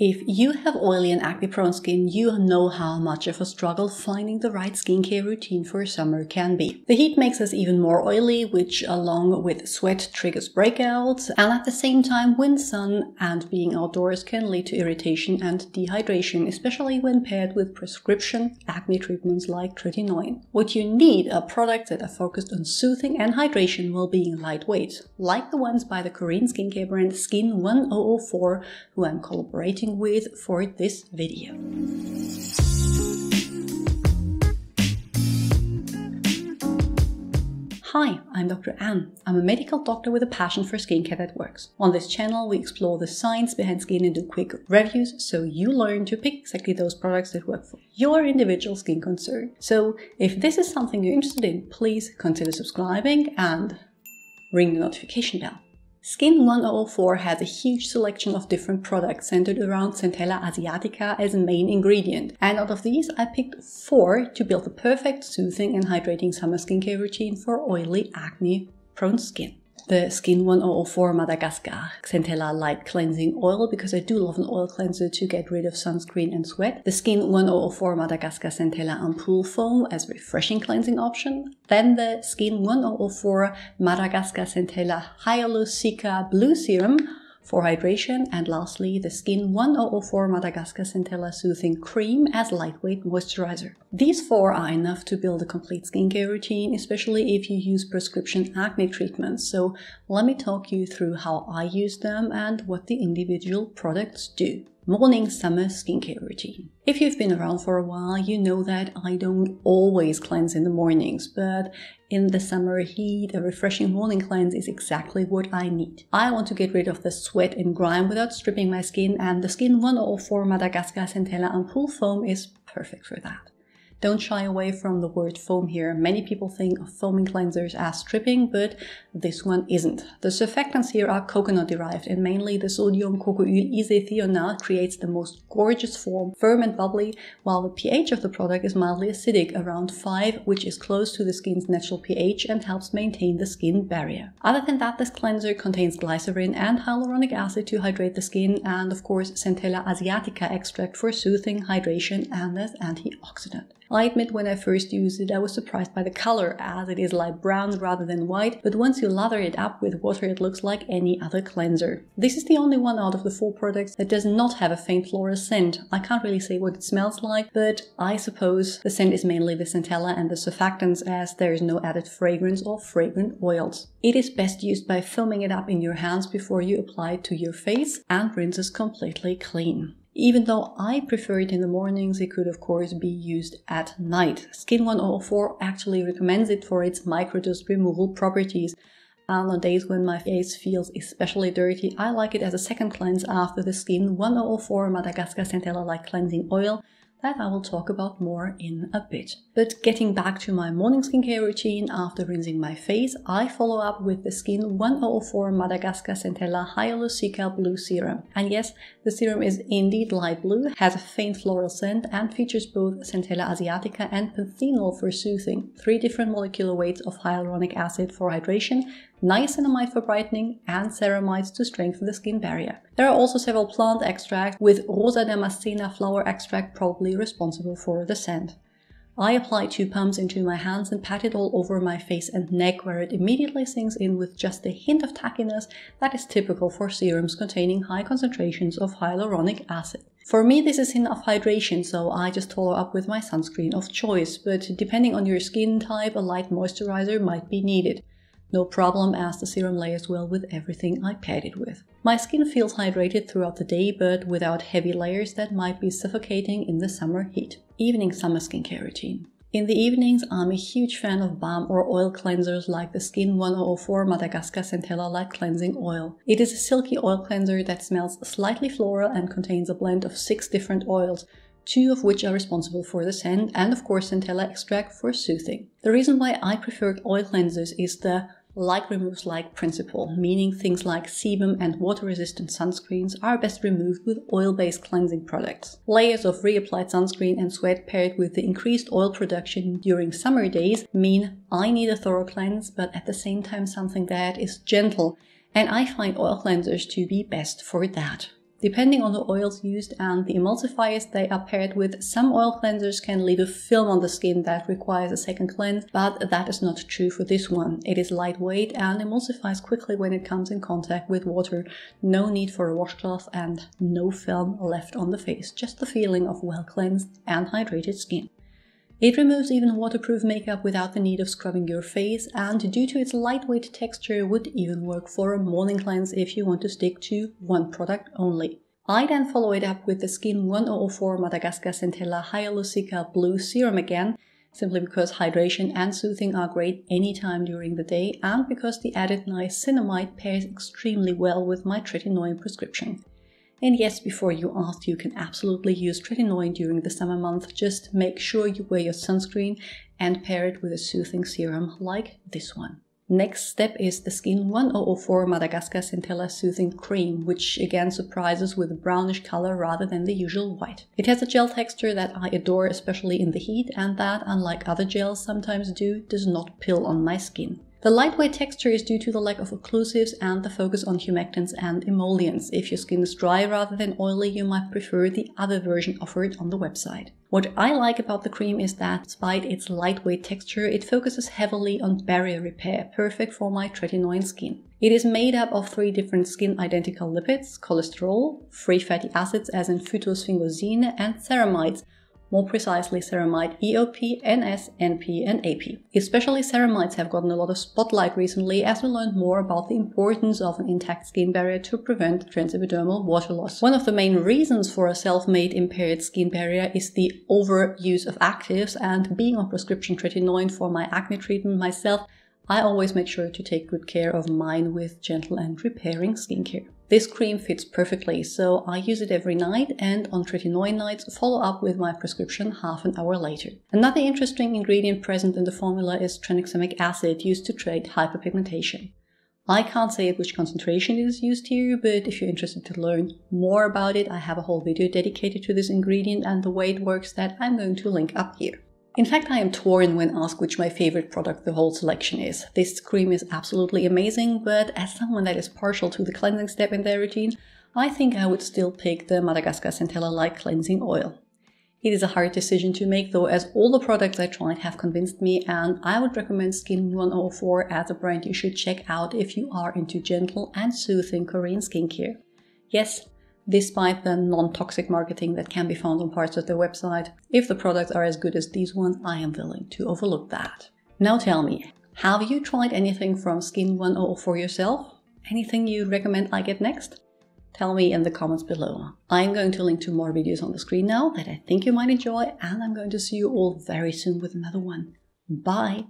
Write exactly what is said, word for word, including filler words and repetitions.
If you have oily and acne-prone skin, you know how much of a struggle finding the right skincare routine for summer can be. The heat makes us even more oily, which along with sweat triggers breakouts, and at the same time wind, sun and being outdoors can lead to irritation and dehydration, especially when paired with prescription acne treatments like Tretinoin. What you need are products that are focused on soothing and hydration while being lightweight, like the ones by the Korean skincare brand Skin ten oh four, who I'm collaborating with for this video. Hi, I'm Doctor Anne. I'm a medical doctor with a passion for skincare that works. On this channel, we explore the science behind skin and do quick reviews so you learn to pick exactly those products that work for your individual skin concern. So if this is something you're interested in, please consider subscribing and ring the notification bell. Skin ten oh four has a huge selection of different products centered around Centella Asiatica as a main ingredient, and out of these I picked four to build the perfect soothing and hydrating summer skincare routine for oily, acne-prone skin. The Skin ten oh four Madagascar Centella Light Cleansing Oil, because I do love an oil cleanser to get rid of sunscreen and sweat. The Skin ten oh four Madagascar Centella Ampoule Foam as a refreshing cleansing option. Then the Skin ten oh four Madagascar Centella Hyalu-Cica Blue Serum for hydration, and lastly the Skin ten oh four Madagascar Centella Soothing Cream as lightweight moisturizer. These four are enough to build a complete skincare routine, especially if you use prescription acne treatments, so let me talk you through how I use them and what the individual products do. Morning summer skincare routine. If you've been around for a while, you know that I don't always cleanse in the mornings, but in the summer heat, a refreshing morning cleanse is exactly what I need. I want to get rid of the sweat and grime without stripping my skin, and the Skin ten oh four Madagascar Centella Ampoule Foam is perfect for that. Don't shy away from the word foam here. Many people think of foaming cleansers as stripping, but this one isn't. The surfactants here are coconut-derived, and mainly the Sodium Cocoyl Isethionate creates the most gorgeous form, firm and bubbly, while the pH of the product is mildly acidic, around five, which is close to the skin's natural pH and helps maintain the skin barrier. Other than that, this cleanser contains glycerin and hyaluronic acid to hydrate the skin, and of course Centella Asiatica extract for soothing, hydration, and as antioxidant. I admit when I first used it I was surprised by the color, as it is light brown rather than white, but once you lather it up with water it looks like any other cleanser. This is the only one out of the four products that does not have a faint floral scent. I can't really say what it smells like, but I suppose the scent is mainly the centella and the surfactants, as there is no added fragrance or fragrant oils. It is best used by foaming it up in your hands before you apply it to your face, and rinses completely clean. Even though I prefer it in the mornings, it could of course be used at night. Skin ten oh four actually recommends it for its microdust removal properties. And on days when my face feels especially dirty, I like it as a second cleanse after the Skin ten oh four Madagascar Centella Light Cleansing Oil, that I will talk about more in a bit. But getting back to my morning skincare routine, after rinsing my face, I follow up with the Skin ten oh four Madagascar Centella Hyalu-Cica Blue Serum. And yes, the serum is indeed light blue, has a faint floral scent, and features both Centella Asiatica and panthenol for soothing, three different molecular weights of hyaluronic acid for hydration, niacinamide for brightening, and ceramides to strengthen the skin barrier. There are also several plant extracts, with Rosa Damascena flower extract probably responsible for the scent. I apply two pumps into my hands and pat it all over my face and neck, where it immediately sinks in with just a hint of tackiness that is typical for serums containing high concentrations of hyaluronic acid. For me, this is enough hydration, so I just follow up with my sunscreen of choice, but depending on your skin type, a light moisturizer might be needed. No problem, as the serum layers well with everything I paired it with. My skin feels hydrated throughout the day, but without heavy layers that might be suffocating in the summer heat. Evening summer skincare routine. In the evenings, I'm a huge fan of balm or oil cleansers like the Skin ten oh four Madagascar Centella Light Cleansing Oil. It is a silky oil cleanser that smells slightly floral and contains a blend of six different oils, two of which are responsible for the scent, and of course Centella extract for soothing. The reason why I prefer oil cleansers is the like removes like principle, meaning things like sebum and water-resistant sunscreens are best removed with oil-based cleansing products. Layers of reapplied sunscreen and sweat paired with the increased oil production during summer days mean I need a thorough cleanse, but at the same time something that is gentle, and I find oil cleansers to be best for that. Depending on the oils used and the emulsifiers they are paired with, some oil cleansers can leave a film on the skin that requires a second cleanse, but that is not true for this one. It is lightweight and emulsifies quickly when it comes in contact with water. No need for a washcloth and no film left on the face, just the feeling of well cleansed and hydrated skin. It removes even waterproof makeup without the need of scrubbing your face, and due to its lightweight texture would even work for a morning cleanse if you want to stick to one product only. I then follow it up with the Skin ten oh four Madagascar Centella Hyalu-Cica Blue Serum again, simply because hydration and soothing are great anytime during the day and because the added niacinamide pairs extremely well with my Tretinoin prescription. And yes, before you ask, you can absolutely use Tretinoin during the summer month. Just make sure you wear your sunscreen and pair it with a soothing serum like this one. Next step is the Skin ten oh four Madagascar Centella Soothing Cream, which again surprises with a brownish color rather than the usual white. It has a gel texture that I adore, especially in the heat, and that, unlike other gels sometimes do, does not pill on my skin. The lightweight texture is due to the lack of occlusives and the focus on humectants and emollients. If your skin is dry rather than oily, you might prefer the other version offered on the website. What I like about the cream is that, despite its lightweight texture, it focuses heavily on barrier repair, perfect for my Tretinoin skin. It is made up of three different skin-identical lipids: cholesterol, free fatty acids as in phytosphingosine, and ceramides. More precisely, Ceramide E O P, N S, N P and A P. Especially ceramides have gotten a lot of spotlight recently as we learned more about the importance of an intact skin barrier to prevent transepidermal water loss. One of the main reasons for a self-made impaired skin barrier is the overuse of actives, and being on prescription Tretinoin for my acne treatment myself, I always make sure to take good care of mine with gentle and repairing skincare. This cream fits perfectly, so I use it every night, and on Tretinoin nights follow up with my prescription half an hour later. Another interesting ingredient present in the formula is tranexamic acid, used to treat hyperpigmentation. I can't say at which concentration it is used here, but if you're interested to learn more about it, I have a whole video dedicated to this ingredient and the way it works that I'm going to link up here. In fact, I am torn when asked which my favorite product the whole selection is. This cream is absolutely amazing, but as someone that is partial to the cleansing step in their routine, I think I would still pick the Madagascar Centella Light Cleansing Oil. It is a hard decision to make though, as all the products I tried have convinced me, and I would recommend Skin ten oh four as a brand you should check out if you are into gentle and soothing Korean skincare. Yes, despite the non-toxic marketing that can be found on parts of their website, if the products are as good as these ones, I am willing to overlook that. Now tell me, have you tried anything from Skin ten oh four yourself? Anything you'd recommend I get next? Tell me in the comments below. I'm going to link to more videos on the screen now that I think you might enjoy, and I'm going to see you all very soon with another one. Bye!